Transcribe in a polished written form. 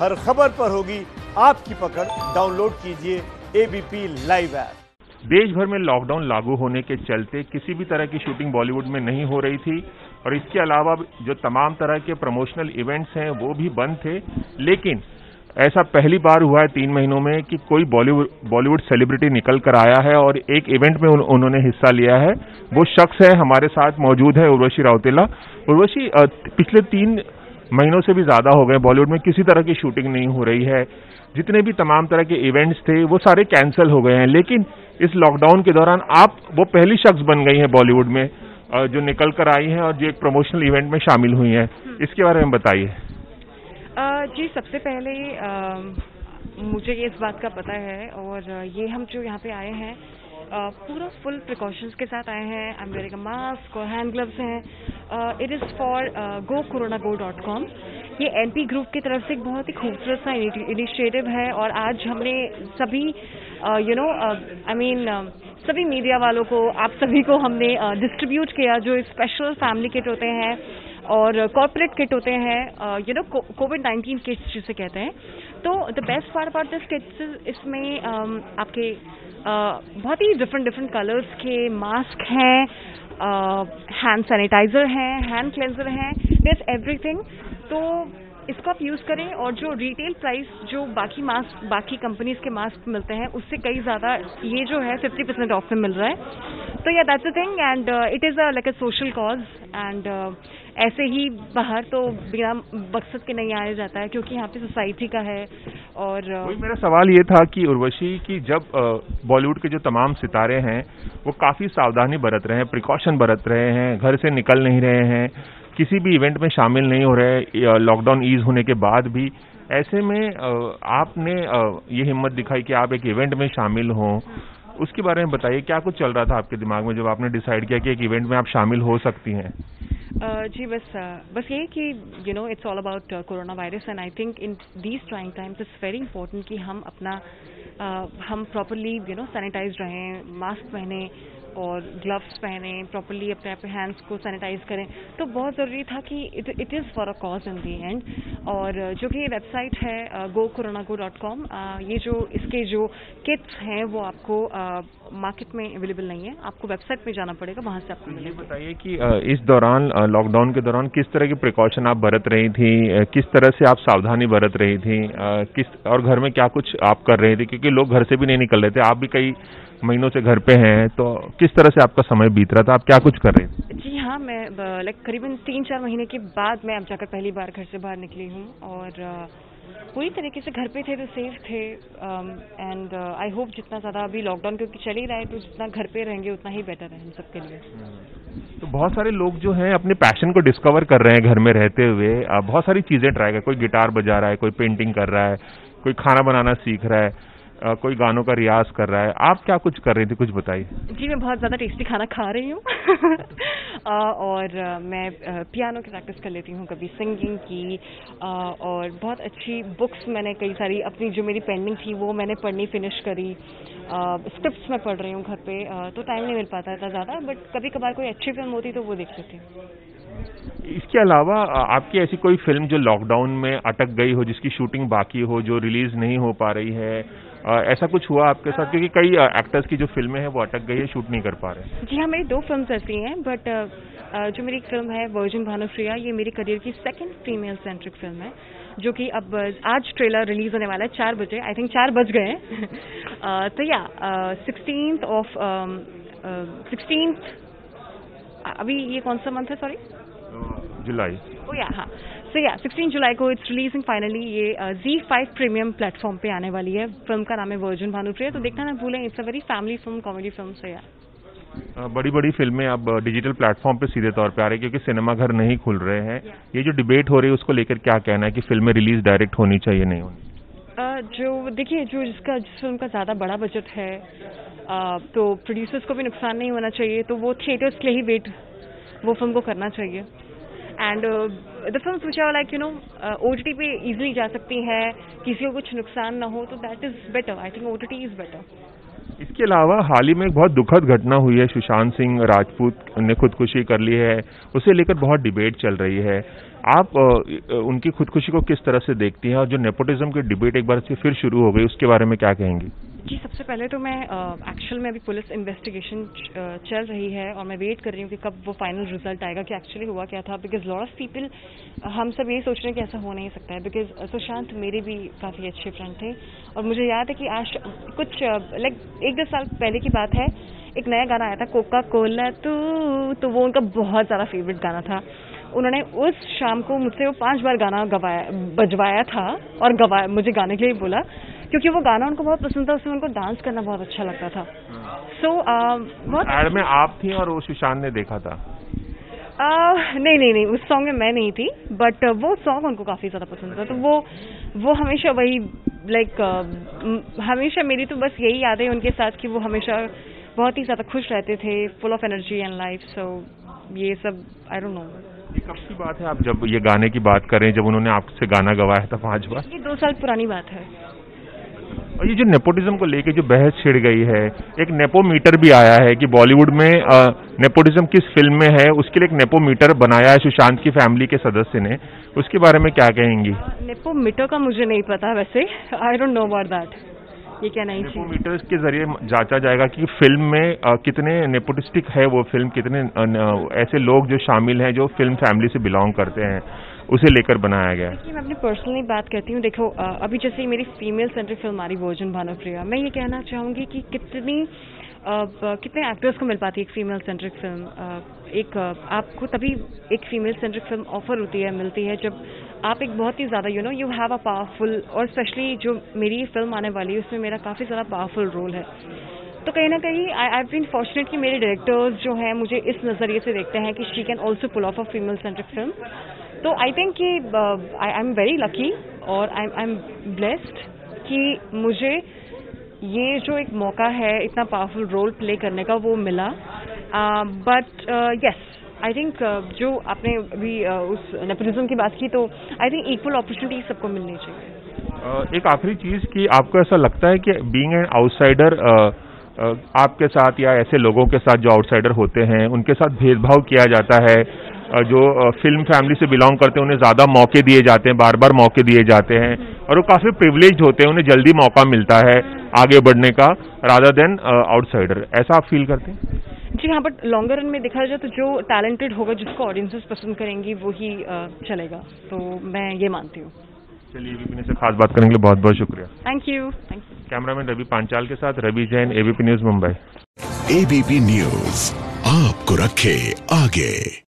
हर खबर पर होगी आपकी पकड़। डाउनलोड कीजिए एबीपी लाइव ऐप। देश भर में लॉकडाउन लागू होने के चलते किसी भी तरह की शूटिंग बॉलीवुड में नहीं हो रही थी और इसके अलावा जो तमाम तरह के प्रमोशनल इवेंट्स हैं वो भी बंद थे। लेकिन ऐसा पहली बार हुआ है 3 महीनों में कि कोई बॉलीवुड सेलिब्रिटी निकल कर आया है और एक इवेंट में उन्होंने हिस्सा लिया है। वो शख्स है हमारे साथ मौजूद है उर्वशी राउतेला। उर्वशी, पिछले 3 महीनों से भी ज़्यादा हो गए बॉलीवुड में किसी तरह की शूटिंग नहीं हो रही है। जितने भी तमाम तरह के इवेंट्स थे वो सारे कैंसिल हो गए हैं, लेकिन इस लॉकडाउन के दौरान आप वो पहली शख्स बन गई हैं बॉलीवुड में जो निकल कर आई हैं और जो एक प्रमोशनल इवेंट में शामिल हुई हैं। इसके बारे में बताइए। जी, सबसे पहले मुझे ये इस बात का पता है और ये हम जो यहाँ पे आए हैं पूरा फुल प्रिकॉशंस के साथ आए हैं। I am wearing a mask और हैंड ग्लव्स हैं। It is for GoCoronaGo.com। ये MP ग्रुप की तरफ से एक बहुत ही खूबसूरत सा इनिशिएटिव है और आज हमने सभी सभी मीडिया वालों को, आप सभी को हमने डिस्ट्रीब्यूट किया जो स्पेशल फैमिली किट होते हैं और कॉर्पोरेट किट होते हैं, COVID-19 किट्स जिसे कहते हैं। तो the best part about this kits, इसमें आपके बहुत ही डिफरेंट कलर्स के मास्क हैं, हैंड सैनिटाइजर हैं, हैंड क्लेंजर हैं, दिस एवरीथिंग। तो इसको आप यूज़ करें और जो रिटेल प्राइस जो बाकी कंपनीज के मास्क मिलते हैं उससे कई ज़्यादा ये जो है 50% ऑफ में मिल रहा है। तो yeah that's a thing and it is like a social cause and ऐसे ही बाहर तो बिना मकसद के नहीं आया जाता है क्योंकि यहाँ पे सोसाइटी का है। और मेरा सवाल ये था कि उर्वशी की जब बॉलीवुड के जो तमाम सितारे हैं वो काफ़ी सावधानी बरत रहे हैं, प्रिकॉशन बरत रहे हैं, घर से निकल नहीं रहे हैं, किसी भी इवेंट में शामिल नहीं हो रहे लॉकडाउन ईज होने के बाद भी, ऐसे में आपने ये हिम्मत दिखाई कि आप एक इवेंट में शामिल हों। उसके बारे में बताइए, क्या कुछ चल रहा था आपके दिमाग में जब आपने डिसाइड किया कि एक इवेंट में आप शामिल हो सकती हैं? जी, बस ये कि it's all about corona virus and I think in these trying times it's very important कि हम अपना हम प्रॉपरली सैनिटाइज रहें, मास्क पहने और ग्लव्स पहने, प्रॉपरली अपने हैंड्स को सैनिटाइज करें। तो बहुत ज़रूरी था कि it is for a cause in the end. और जो कि वेबसाइट है GoCoronaGo.com, ये जो इसके जो किट्स हैं वो आपको मार्केट में अवेलेबल नहीं है, आपको वेबसाइट पे जाना पड़ेगा, वहाँ से आपको मिलेगा। बताइए कि इस दौरान लॉकडाउन के दौरान किस तरह की प्रिकॉशन आप बरत रही थी, किस तरह से आप सावधानी बरत रही थी, और घर में क्या कुछ आप कर रही थी क्योंकि लोग घर से भी नहीं निकल रहे थे, आप भी कई महीनों से घर पे हैं, तो किस तरह से आपका समय बीत रहा था, आप क्या कुछ कर रहे थे? जी हाँ, मैं लाइक करीबन 3-4 महीने के बाद मैं अब जाकर पहली बार घर से बाहर निकली हूँ और पूरी तरीके से घर पे थे तो सेफ थे एंड आई होप जितना ज़्यादा अभी लॉकडाउन क्योंकि चल ही रहा है तो जितना घर पे रहेंगे उतना ही बेटर है हम सबके लिए। तो बहुत सारे लोग जो हैं अपने पैशन को डिस्कवर कर रहे हैं घर में रहते हुए, बहुत सारी चीज़ें ट्राई कर, कोई गिटार बजा रहा है, कोई पेंटिंग कर रहा है, कोई खाना बनाना सीख रहा है, कोई गानों का रियाज कर रहा है। आप क्या कुछ कर रही थी, कुछ बताइए? जी, मैं बहुत ज़्यादा टेस्टी खाना खा रही हूँ और मैं पियानो की प्रैक्टिस कर लेती हूँ, कभी सिंगिंग की और बहुत अच्छी बुक्स मैंने कई सारी अपनी जो मेरी पेंडिंग थी वो मैंने पढ़नी फिनिश करी। स्क्रिप्ट्स मैं पढ़ रही हूँ घर पे, तो टाइम नहीं मिल पाता था ज़्यादा, बट कभी कभार कोई अच्छी फिल्म होती तो वो देख लेती हूँ। इसके अलावा आपकी ऐसी कोई फिल्म जो लॉकडाउन में अटक गई हो, जिसकी शूटिंग बाकी हो, जो रिलीज़ नहीं हो पा रही है, ऐसा कुछ हुआ आपके साथ? क्योंकि कई एक्टर्स की जो फिल्में हैं वो अटक गई है, शूट नहीं कर पा रहे। जी हाँ, मेरी 2 फिल्म्स ऐसी हैं, बट जो मेरी एक फिल्म है वर्जिन भानु प्रिया, ये मेरी करियर की 2nd फीमेल सेंट्रिक फिल्म है जो कि अब आज ट्रेलर रिलीज होने वाला है 4 बजे, आई थिंक 4 बज गए हैं तो या 16th, अभी ये कौन सा मंथ है, सॉरी, जुलाई। ओ या हाँ, सो या 16 जुलाई को इट्स रिलीजिंग फाइनली। ये Z5 प्रीमियम प्लेटफॉर्म पे आने वाली है। फिल्म का नाम है वर्जिन भानुप्रिया, तो देखना ना भूलें। It's a very family film, comedy film. So yeah बड़ी बड़ी फिल्में अब डिजिटल प्लेटफॉर्म पे सीधे तौर पे आ रही है क्योंकि सिनेमा घर नहीं खुल रहे हैं। ये जो डिबेट हो रही है उसको लेकर क्या कहना है कि फिल्में रिलीज डायरेक्ट होनी चाहिए नहीं होनी? जो देखिए, जो जिसका जिस फिल्म का ज़्यादा बड़ा बजट है तो प्रोड्यूसर्स को भी नुकसान नहीं होना चाहिए, तो वो थिएटर्स के लिए ही वो फिल्म को करना चाहिए। एंड द फिल्म सोचा लाइक OTT पे इजीली जा सकती है, किसी को कुछ नुकसान ना हो, तो that is better. I think OTT is better. इसके अलावा हाल ही में एक बहुत दुखद घटना हुई है, सुशांत सिंह राजपूत ने खुदकुशी कर ली है, उसे लेकर बहुत डिबेट चल रही है। आप उनकी खुदकुशी को किस तरह से देखती हैं और जो नेपोटिज्म की डिबेट एक बार से फिर शुरू हो गई उसके बारे में क्या कहेंगी? जी, सबसे पहले तो मैं एक्चुअल में अभी पुलिस इन्वेस्टिगेशन चल रही है और मैं वेट कर रही हूँ कि कब वो फाइनल रिजल्ट आएगा कि एक्चुअली हुआ क्या था। बिकॉज लॉट ऑफ पीपल, हम सब ये सोच रहे हैं कि ऐसा हो नहीं सकता है। बिकॉज सुशांत मेरे भी काफ़ी अच्छे फ्रेंड थे और मुझे याद है कि आज कुछ लाइक 1-2 साल पहले की बात है, एक नया गाना आया था कोका कोला तू, तो वो उनका बहुत ज़्यादा फेवरेट गाना था। उन्होंने उस शाम को मुझसे वो 5 बार गाना बजवाया था और गवाया, मुझे गाने के लिए बोला क्योंकि वो गाना उनको बहुत पसंद था, उसमें उनको डांस करना बहुत अच्छा लगता था। सो एड में आप थी और वो सुशांत ने देखा था। नहीं, उस सॉन्ग में मैं नहीं थी, बट वो सॉन्ग उनको काफ़ी ज़्यादा पसंद था। तो वो हमेशा वही लाइक हमेशा मेरी तो बस यही याद है उनके साथ कि वो हमेशा बहुत ही ज़्यादा खुश रहते थे, full of energy and life. So ये सब आई डोंट नो कब की बात है। आप जब ये गाने की बात करें, जब उन्होंने आपसे गाना गवाया था 5 बार, ये 2 साल पुरानी बात है। और ये जो नेपोटिज्म को लेके जो बहस छिड़ गई है, एक नेपोमीटर भी आया है कि बॉलीवुड में नेपोटिज्म किस फिल्म में है, उसके लिए एक नेपोमीटर बनाया है सुशांत की फैमिली के सदस्य ने, उसके बारे में क्या कहेंगी? नेपोमीटर का मुझे नहीं पता, वैसे I don't know about that. ये क्या नहीं, नेपोमीटर्स के जरिए जांचा जाएगा कि फिल्म में कितने नेपोटिस्टिक है वो फिल्म, कितने ऐसे लोग जो शामिल हैं जो फिल्म फैमिली से बिलोंग करते हैं, उसे लेकर बनाया गया। देखिए, मैं अपनी पर्सनली बात कहती हूँ। देखो अभी जैसे मेरी फीमेल सेंट्रिक फिल्म आ रही भोजन भानु प्रिया, मैं ये कहना चाहूँगी कि कितने एक्टर्स को मिल पाती है एक फीमेल सेंट्रिक फिल्म। आपको तभी एक फीमेल सेंट्रिक फिल्म ऑफर होती है, मिलती है, जब आप एक बहुत ही ज़्यादा यू हैव अ पावरफुल, और स्पेशली जो मेरी फिल्म आने वाली है उसमें मेरा काफ़ी ज़्यादा पावरफुल रोल है। तो कहीं ना कहीं आई हैव बीन फॉर्चुनेट कि मेरे डायरेक्टर्स जो हैं मुझे इस नज़रिए से देखते हैं कि she can also pull off a female centric film. तो आई थिंक कि आई एम वेरी लकी और आई एम ब्लेस्ड कि मुझे ये जो एक मौका है इतना पावरफुल रोल प्ले करने का वो मिला। बट यस, आई थिंक जो आपने अभी उस नेपोटिज्म की बात की, तो आई थिंक इक्वल अपॉर्चुनिटी सबको मिलनी चाहिए। एक आखिरी चीज़ कि आपको ऐसा लगता है कि बीइंग एन आउटसाइडर आपके साथ या ऐसे लोगों के साथ जो आउटसाइडर होते हैं उनके साथ भेदभाव किया जाता है, जो फिल्म फैमिली से बिलोंग करते हैं उन्हें ज़्यादा मौके दिए जाते हैं, बार बार मौके दिए जाते हैं और वो काफ़ी प्रिविलेज्ड होते हैं, उन्हें जल्दी मौका मिलता है आगे बढ़ने का रादर देन आउटसाइडर, ऐसा आप फील करते हैं? जी हाँ, बट लॉन्गर रन में देखा जाए तो जो टैलेंटेड होगा, जिसको ऑडियंसेस पसंद करेंगी, वही चलेगा, तो मैं ये मानती हूँ। चलिए, एबीपी न्यूज़ से खास बात करने के लिए बहुत बहुत शुक्रिया। Thank you. Cameraman Ravi Panchal के साथ Ravi Jain, ABP news Mumbai. ABP news आपको रखे आगे।